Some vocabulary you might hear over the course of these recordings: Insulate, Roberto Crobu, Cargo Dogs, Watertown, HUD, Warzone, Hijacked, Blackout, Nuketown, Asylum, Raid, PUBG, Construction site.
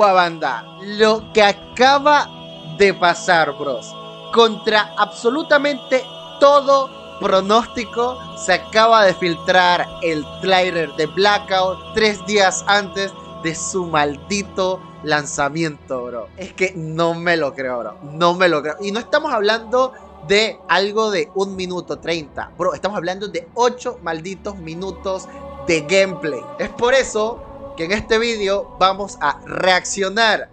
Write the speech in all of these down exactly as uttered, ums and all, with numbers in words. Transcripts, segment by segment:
Guau, banda, lo que acaba de pasar, bros, contra absolutamente todo pronóstico, se acaba de filtrar el trailer de Blackout tres días antes de su maldito lanzamiento, bro. Es que no me lo creo, bro. No me lo creo. Y no estamos hablando de algo de un minuto treinta, bro. Estamos hablando de ocho malditos minutos de gameplay. Es por eso que en este vídeo vamos a reaccionar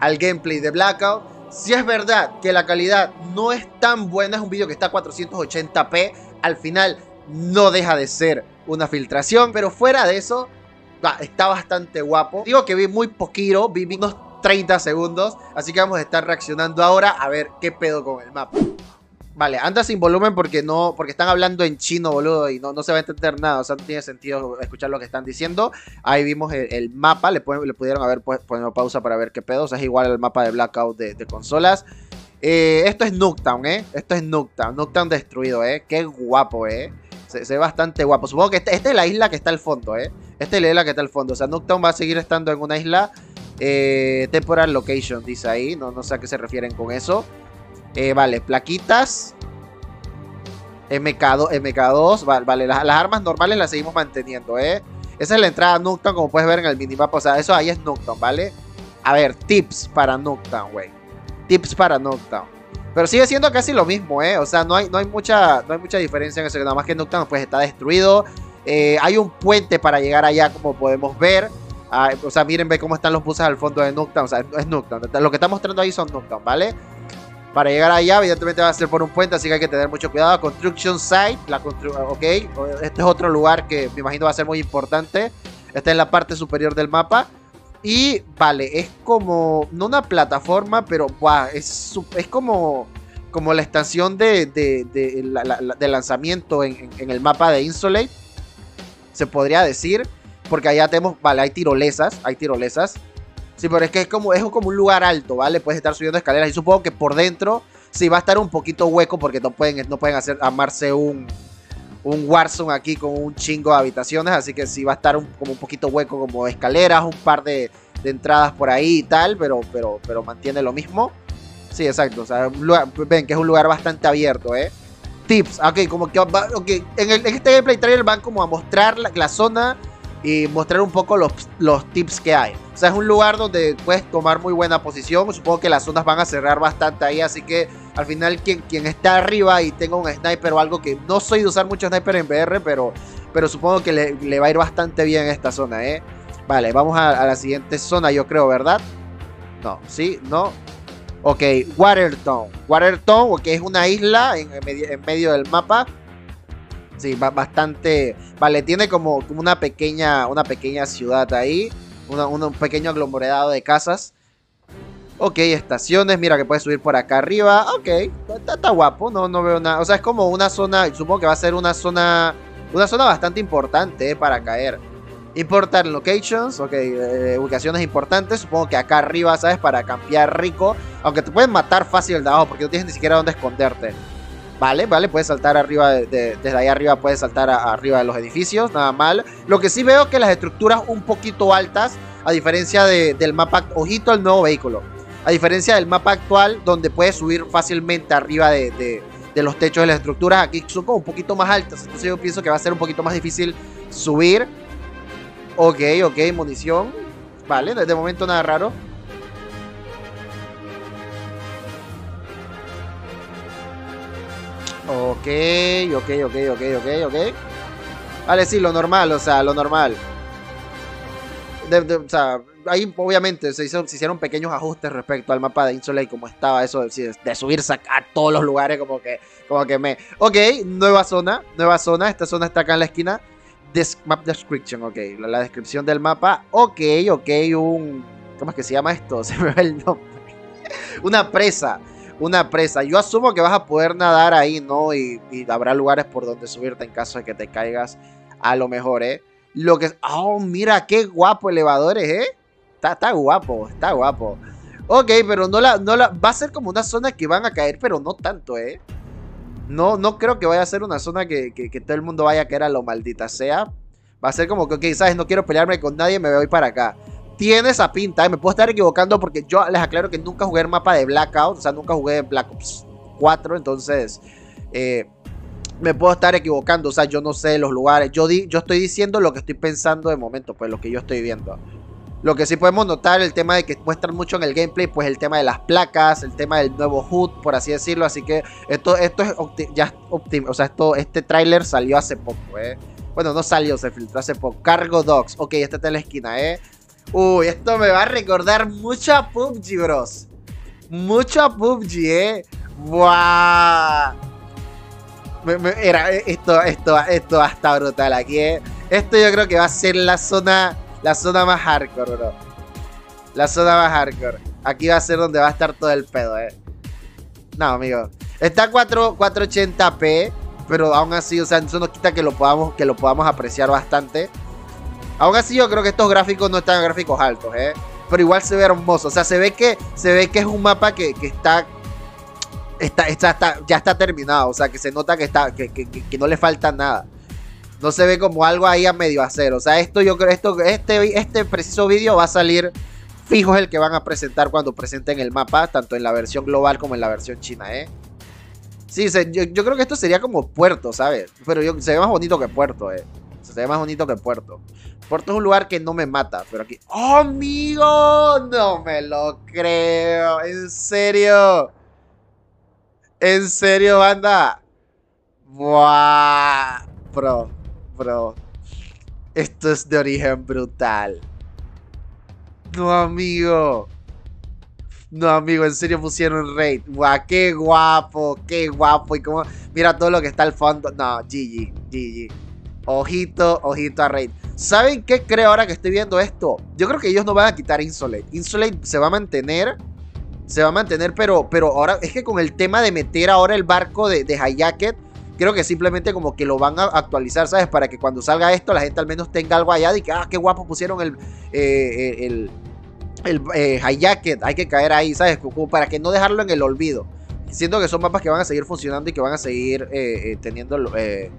al gameplay de Blackout. Si es verdad que la calidad no es tan buena, es un vídeo que está a cuatrocientos ochenta p, al final no deja de ser una filtración, pero fuera de eso, está bastante guapo. Digo que vi muy poquito, vi unos treinta segundos, así que vamos a estar reaccionando ahora a ver qué pedo con el mapa. Vale, anda sin volumen porque no, porque están hablando en chino, boludo, y no, no se va a entender nada, o sea, no tiene sentido escuchar lo que están diciendo. Ahí vimos el, el mapa, le, pueden, le pudieron haber puesto pausa para ver qué pedo, o sea, es igual al mapa de Blackout de, de consolas. Eh, esto es Nuketown, ¿eh? Esto es Nuketown, Nuketown destruido, ¿eh? Qué guapo, ¿eh? Se, se ve bastante guapo. Supongo que esta este es la isla que está al fondo, ¿eh? Esta es la isla que está al fondo, o sea, Nuketown va a seguir estando en una isla. Eh, temporal location, dice ahí, no, no sé a qué se refieren con eso. Eh, vale, plaquitas M K dos, vale, vale las, las armas normales las seguimos manteniendo, eh. Esa es la entrada a Nuketown, como puedes ver en el minimapa. O sea, eso ahí es Nuketown, ¿vale? A ver, tips para Nuketown, güey. Tips para Nuketown. Pero sigue siendo casi lo mismo, eh. O sea, no hay, no hay, mucha, no hay mucha diferencia en eso. Nada más que Nuketown pues está destruido. eh, Hay un puente para llegar allá, como podemos ver. ah, O sea, miren, ve cómo están los buses al fondo de Nuketown. O sea, es Nuketown. Lo que está mostrando ahí son Nuketown, ¿vale? Para llegar allá, evidentemente va a ser por un puente, así que hay que tener mucho cuidado. Construction site, la constru ok, este es otro lugar que me imagino va a ser muy importante. Está en la parte superior del mapa. Y, vale, es como, no una plataforma, pero wow, es, es como, como la estación de, de, de, la, la, de lanzamiento en, en, en el mapa de Insulate, se podría decir, porque allá tenemos, vale, hay tirolesas, hay tirolesas. Sí, pero es que es como, es como un lugar alto, ¿vale? Puedes estar subiendo escaleras y supongo que por dentro sí va a estar un poquito hueco porque no pueden, no pueden hacer amarse un, un Warzone aquí con un chingo de habitaciones. Así que sí va a estar un, como un poquito hueco, como escaleras, un par de, de entradas por ahí y tal, pero, pero, pero mantiene lo mismo. Sí, exacto. O sea, un lugar, ven que es un lugar bastante abierto, ¿eh? Tips. Ok, como que va, okay. En, el, en este gameplay trailer van como a mostrar la, la zona y mostrar un poco los, los tips que hay. O sea, es un lugar donde puedes tomar muy buena posición. Supongo que las zonas van a cerrar bastante ahí, así que al final quien, quien está arriba y tenga un sniper o algo, que no soy de usar mucho sniper en V R, pero, pero supongo que le, le va a ir bastante bien esta zona, ¿eh? Vale, vamos a, a la siguiente zona, yo creo, ¿verdad? No, ¿sí? ¿No? Ok, Watertown. Watertown, que okay, es una isla en, en, medio, en medio del mapa. Sí, bastante. Vale, tiene como, como una pequeña una pequeña ciudad ahí. Una, una, un pequeño aglomerado de casas. Ok, estaciones. Mira que puedes subir por acá arriba. Ok, está, está guapo. No, no veo nada. O sea, es como una zona. Supongo que va a ser una zona. Una zona bastante importante eh, para caer. Important locations. Ok, eh, ubicaciones importantes. Supongo que acá arriba, ¿sabes? Para campear rico. Aunque te pueden matar fácil el de abajo porque no tienes ni siquiera dónde esconderte. Vale, vale, puedes saltar arriba, de, de, desde ahí arriba puedes saltar a, arriba de los edificios, nada mal. Lo que sí veo que las estructuras un poquito altas, a diferencia de, del mapa, ojito al nuevo vehículo, a diferencia del mapa actual donde puedes subir fácilmente arriba de, de, de los techos de las estructuras, aquí son como un poquito más altas, entonces yo pienso que va a ser un poquito más difícil subir. Ok, ok, munición, vale, de momento nada raro. Ok, ok, ok, ok, ok, ok. Vale, sí, lo normal, o sea, lo normal. De, de, o sea, ahí obviamente se, hizo, se hicieron pequeños ajustes respecto al mapa de Insulate y como estaba eso de, de subirse a, a todos los lugares, como que, como que me... Ok, nueva zona, nueva zona, esta zona está acá en la esquina. Des, map description, ok, la, la descripción del mapa. Ok, ok, un... ¿Cómo es que se llama esto? Se me ve el nombre. Una presa. Una presa, yo asumo que vas a poder nadar ahí, ¿no? Y, y habrá lugares por donde subirte en caso de que te caigas, a lo mejor, ¿eh? Lo que... ¡Oh, mira qué guapo elevadores, eh! Está, está guapo, está guapo. Ok, pero no la, no la... Va a ser como una zona que van a caer, pero no tanto, ¿eh? No, no creo que vaya a ser una zona que, que, que todo el mundo vaya a caer a lo maldita sea. Va a ser como que, ok, ¿sabes? No quiero pelearme con nadie, me voy para acá. tiene esa pinta, ¿eh? Me puedo estar equivocando porque yo les aclaro que nunca jugué el mapa de Blackout, o sea, nunca jugué Black Ops cuatro, entonces eh, me puedo estar equivocando, o sea, yo no sé los lugares, yo, di, yo estoy diciendo lo que estoy pensando de momento, pues lo que yo estoy viendo. Lo que sí podemos notar, el tema de que muestran mucho en el gameplay, pues el tema de las placas, el tema del nuevo H U D, por así decirlo, así que esto, esto es ya optim, o sea, esto, este tráiler salió hace poco, eh. Bueno, no salió, se filtró hace poco. Cargo Dogs. Ok, esta está en la esquina, ¿eh? Uy, esto me va a recordar mucho a P U B G, bros. Mucho a P U B G, ¿eh? ¡Buah! Me, me, era, esto, esto, esto va a estar brutal aquí, ¿eh? Esto yo creo que va a ser la zona, la zona más hardcore, bro. La zona más hardcore. Aquí va a ser donde va a estar todo el pedo, ¿eh? No, amigo. Está cuatro ochenta p. Pero aún así, o sea, eso nos quita que lo podamos, que lo podamos apreciar bastante. Aún así, yo creo que estos gráficos no están gráficos altos, ¿eh? Pero igual se ve hermoso. O sea, se ve que, se ve que es un mapa que, que está, está, está, está... ya está terminado. O sea, que se nota que, está, que, que, que no le falta nada. No se ve como algo ahí a medio hacer. O sea, esto yo creo... Esto, este, este preciso vídeo va a salir fijo, es el que van a presentar cuando presenten el mapa. Tanto en la versión global como en la versión china, ¿eh? Sí, se, yo, yo creo que esto sería como puerto, ¿sabes? Pero yo, se ve más bonito que puerto, eh. Se ve más bonito que puerto. Puerto es un lugar que no me mata, pero aquí... ¡Oh, amigo! No me lo creo. En serio. En serio, banda. ¡Buah! Bro, bro. Esto es de origen brutal. No, amigo. No, amigo, en serio pusieron Raid. Guau, qué guapo, qué guapo. Y como, mira todo lo que está al fondo. No, G G, G G. Ojito, ojito a Raid. ¿Saben qué creo ahora que estoy viendo esto? Yo creo que ellos no van a quitar Insulate. Insulate se va a mantener. Se va a mantener, pero, pero ahora es que con el tema de meter ahora el barco de, de Hijacked, creo que simplemente como que lo van a actualizar, ¿sabes? Para que cuando salga esto la gente al menos tenga algo allá de que, ah, qué guapo pusieron el... Eh, el El eh, Hijacked, hay que caer ahí, ¿sabes? Como para que no dejarlo en el olvido. Siento que son mapas que van a seguir funcionando y que van a seguir eh, eh, teniendo eh,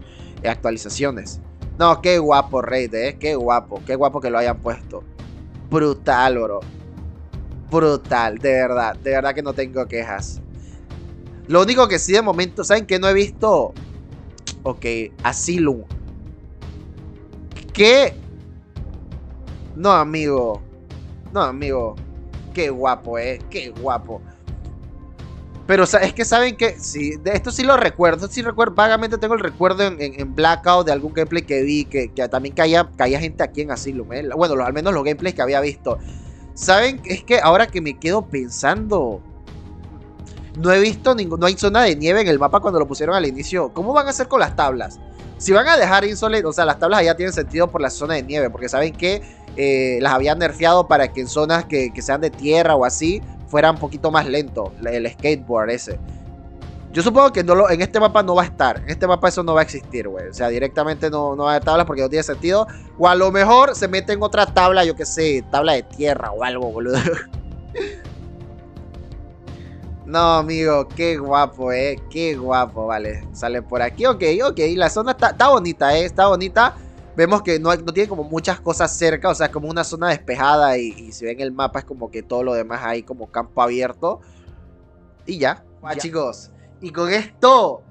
actualizaciones. No, qué guapo, Raid, ¿eh? Qué guapo, qué guapo que lo hayan puesto. Brutal, bro. Brutal, de verdad, de verdad que no tengo quejas. Lo único que sí de momento, ¿saben qué? No he visto... Ok, Asylum. ¿Qué? No, amigo... No, amigo, qué guapo, eh, qué guapo. Pero o sea, es que saben que, sí, de esto sí lo recuerdo, sí recuerdo, vagamente tengo el recuerdo en, en, en Blackout de algún gameplay que vi, que, que también caía, caía gente aquí en Asylum, eh. Bueno, los, al menos los gameplays que había visto. Saben, es que ahora que me quedo pensando, no he visto ningún, no hay zona de nieve en el mapa cuando lo pusieron al inicio. ¿Cómo van a hacer con las tablas? Si van a dejar Insolent, o sea, las tablas allá tienen sentido por la zona de nieve, porque saben que eh, las habían nerfeado para que en zonas que, que sean de tierra o así, fuera un poquito más lento el skateboard ese. Yo supongo que no lo, en este mapa no va a estar, en este mapa eso no va a existir, güey. O sea, directamente no, no va a haber tablas porque no tiene sentido. O a lo mejor se mete en otra tabla, yo qué sé, tabla de tierra o algo, boludo. No, amigo, qué guapo, eh, qué guapo, vale, sale por aquí, ok, ok, la zona está, está bonita, eh, está bonita, vemos que no, hay, no tiene como muchas cosas cerca, o sea, es como una zona despejada y, y si ven el mapa es como que todo lo demás hay como campo abierto y ya, ya. Chicos, y con esto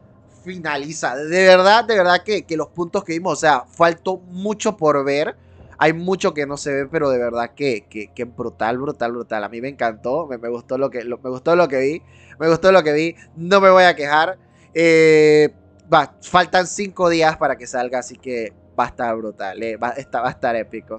finaliza, de verdad, de verdad que, que los puntos que vimos, o sea, faltó mucho por ver. Hay mucho que no se ve, pero de verdad que, que, que brutal, brutal, brutal. A mí me encantó, me, me, gustó lo que, lo, me gustó lo que vi, me gustó lo que vi, no me voy a quejar. Eh, va, faltan cinco días para que salga, así que va a estar brutal, eh, va, está, va a estar épico.